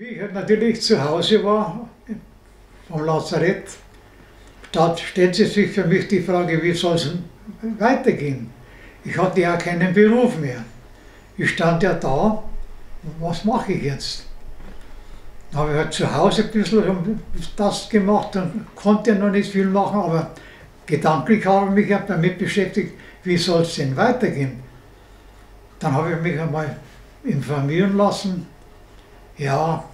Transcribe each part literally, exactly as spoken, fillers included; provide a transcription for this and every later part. Wie ich halt natürlich zu Hause war, vom Lazarett, da stellte sich für mich die Frage, wie soll es weitergehen? Ich hatte ja keinen Beruf mehr. Ich stand ja da, was mache ich jetzt? Dann habe ich halt zu Hause ein bisschen das gemacht und konnte noch nicht viel machen, aber gedanklich habe ich mich damit beschäftigt, wie soll es denn weitergehen? Dann habe ich mich einmal informieren lassen, ja,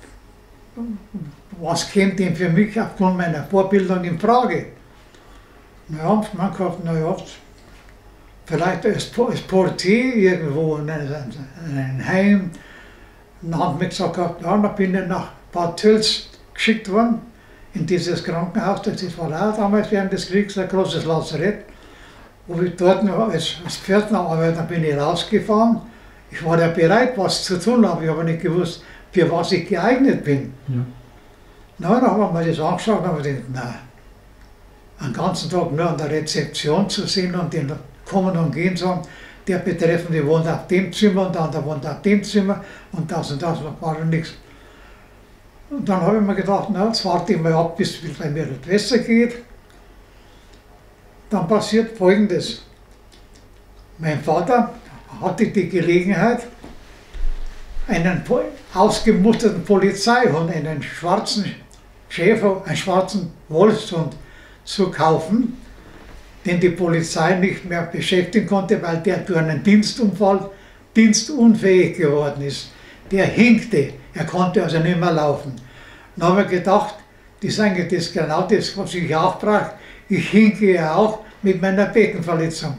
was käme denn für mich aufgrund meiner Vorbildung in Frage? Naja, man sagt, naja, vielleicht als Portier irgendwo in einem Heim. Dann hat mir gesagt, ja, dann bin ich nach Bad Tölz geschickt worden, in dieses Krankenhaus, das war auch damals während des Krieges ein großes Lazarett, wo ich dort noch als, als Pferdner arbeite, dann bin ich rausgefahren. Ich war ja bereit, was zu tun, habe ich aber nicht gewusst, für was ich geeignet bin. Ja. Na, dann haben wir mir das angeschaut und haben gedacht, nein, einen ganzen Tag nur an der Rezeption zu sehen und den kommen und gehen sagen, der Betreffende wohnt auf dem Zimmer und der andere wohnt auf dem Zimmer und das und das, war schon nichts. Und dann habe ich mir gedacht, na, jetzt warte ich mal ab, bis es bei mir das Wasser geht. Dann passiert Folgendes. Mein Vater hatte die Gelegenheit, einen ausgemusterten Polizeihund, einen schwarzen Schäfer, einen schwarzen Wolfshund zu kaufen, den die Polizei nicht mehr beschäftigen konnte, weil der durch einen Dienstunfall dienstunfähig geworden ist. Der hinkte, er konnte also nicht mehr laufen. Dann haben wir gedacht, das ist eigentlich das genau das, was ich auch brauche. Ich hinke ja auch mit meiner Beckenverletzung.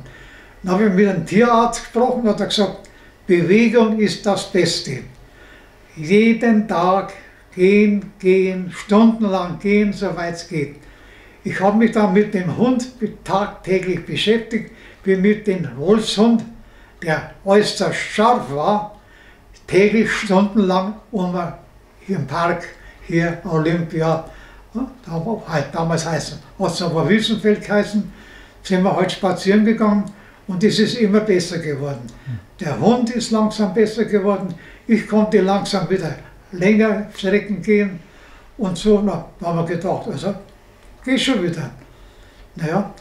Dann habe ich mit einem Tierarzt gesprochen und hat er gesagt, Bewegung ist das Beste. Jeden Tag gehen, gehen, stundenlang gehen, soweit es geht. Ich habe mich dann mit dem Hund tagtäglich beschäftigt, wie mit dem Wolfshund, der äußerst scharf war, täglich stundenlang um hier im Park, hier Olympia, damals heißen, hat es Wüstenfeld geheißen, sind wir heute spazieren gegangen. Und es ist immer besser geworden. Der Hund ist langsam besser geworden, ich konnte langsam wieder länger Strecken gehen und so. Na, haben wir gedacht, also geh schon wieder. Naja,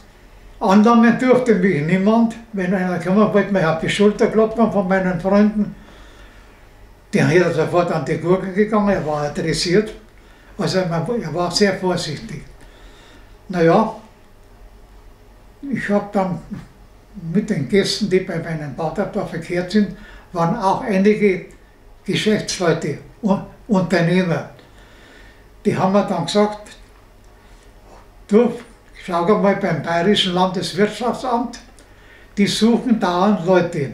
annehmen durfte mich niemand, wenn einer gekommen wollte, mir auf die Schulter klopfen von meinen Freunden. Der hat sofort an die Gurgel gegangen, er war adressiert, also er war sehr vorsichtig. Naja, ich habe dann mit den Gästen, die bei meinem Vater da verkehrt sind, waren auch einige Geschäftsleute, Unternehmer. Die haben mir dann gesagt, du, schau mal beim Bayerischen Landeswirtschaftsamt, die suchen dauernd Leute.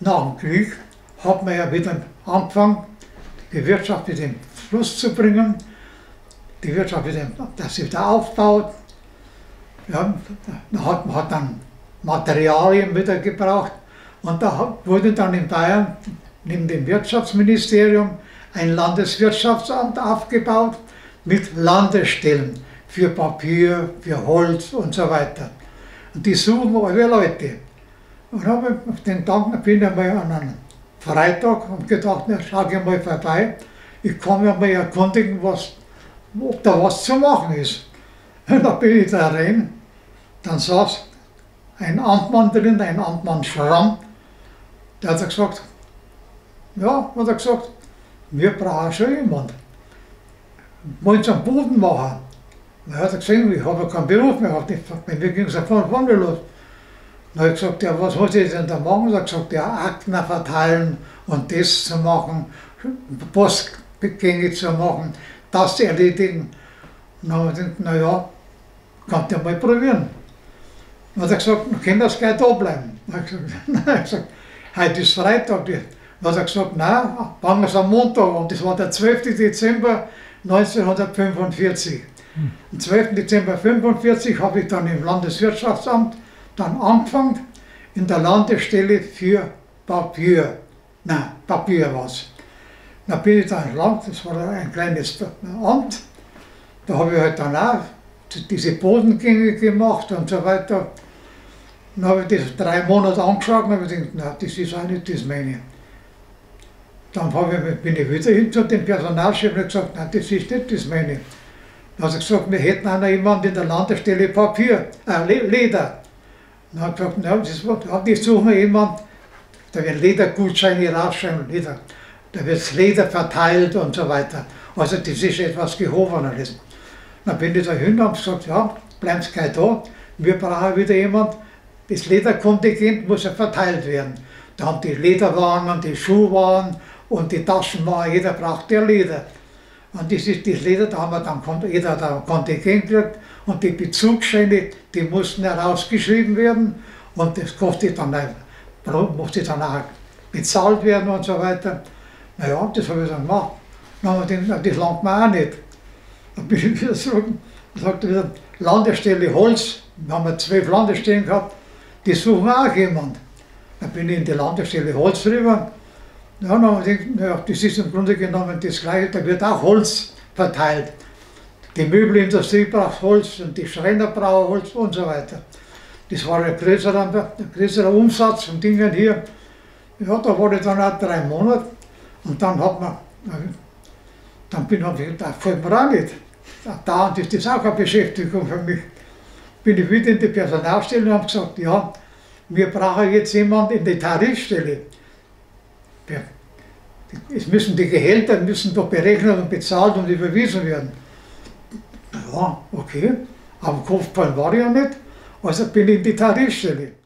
Nach dem Krieg hat man ja wieder angefangen, die Wirtschaft wieder in den Fluss zu bringen, die Wirtschaft wieder, dass sie wieder aufbaut. Ja, man hat, man hat dann Materialien wieder gebraucht und da wurde dann in Bayern neben dem Wirtschaftsministerium ein Landeswirtschaftsamt aufgebaut mit Landesstellen für Papier, für Holz und so weiter. Und die suchen eure Leute. Und habe ich auf den Tag, bin ich mal an einem Freitag und gedacht, na, schau ich mal vorbei, ich kann mir mal erkundigen, was, ob da was zu machen ist. Und da bin ich da rein, dann saß ein Amtmann drin, ein Amtmann Schramm, der hat gesagt, ja, hat er gesagt, wir brauchen schon jemanden. Wollen Sie einen Boden machen? Er hat gesehen, ich habe keinen Beruf mehr, bei mir ging es von vorne los. Dann habe ich gesagt, ja, was muss ich denn da machen? Er hat gesagt, ja, Akten verteilen und das zu machen, Postgänge zu machen, das zu erledigen. Und dann habe ich gedacht, naja, kannst du mal probieren. Dann hat er gesagt, wir können das gleich da bleiben. Dann habe ich gesagt, heute ist Freitag. Dann hat er gesagt, nein, fangen wir es am Montag an. Und das war der zwölfte Dezember neunzehnhundertfünfundvierzig. Hm. Am zwölften Dezember neunzehnhundertfünfundvierzig habe ich dann im Landeswirtschaftsamt dann angefangen, in der Landesstelle für Papier. Nein, Papier war es. Dann bin ich dann lang, das war ein kleines Amt. Da habe ich halt dann auch diese Bodengänge gemacht und so weiter. Dann habe ich das drei Monate angeschaut und habe gedacht, na, das ist auch nicht das meine. Dann ich, bin ich wieder hin zu dem Personalchef und habe gesagt, nein, das ist nicht das meine. Dann habe ich gesagt, wir hätten einer jemanden in der Landestelle Papier, äh, Leder. Dann habe ich gesagt, nein, das war, ich suche jemanden, da werden Ledergutscheine rausschreiben, Leder. Da wird das Leder verteilt und so weiter. Also das ist etwas Gehobeneres. Dann bin ich da hin und habe gesagt, ja, bleiben Sie gleich da, wir brauchen wieder jemanden, das Lederkontingent muss ja verteilt werden. Da haben die Lederwaren und die Schuhwaren und die Taschenwaren, jeder braucht ja Leder. Und das ist das Leder, da haben wir dann, jeder hat ein Kontingent gekriegt und die Bezugsscheine, die mussten herausgeschrieben werden und das kostet dann, musste dann auch bezahlt werden und so weiter. Naja, das habe ich dann gemacht. Dann den, das langt mir auch nicht. Dann bin ich wieder zurück und sagte wieder, Landestelle Holz, da haben wir zwölf Landestellen gehabt, die suchen auch jemand. Dann bin ich in die Landestelle Holz rüber. Ja, dann habe ich gedacht, naja, das ist im Grunde genommen das Gleiche, da wird auch Holz verteilt. Die Möbelindustrie braucht Holz und die Schreiner brauchen Holz und so weiter. Das war ein größerer, ein größerer Umsatz von Dingen hier. Ja, da war ich dann auch drei Monate und dann hat man, dann bin ich, da fällt mir auch nicht. Da ist das auch eine Beschäftigung für mich. Bin ich wieder in die Personalstelle und habe gesagt, ja, wir brauchen jetzt jemanden in die Tarifstelle. Ja. Es müssen die Gehälter müssen doch berechnet und bezahlt und überwiesen werden. Ja, okay, am Kopfball war ich ja nicht, also bin ich in die Tarifstelle.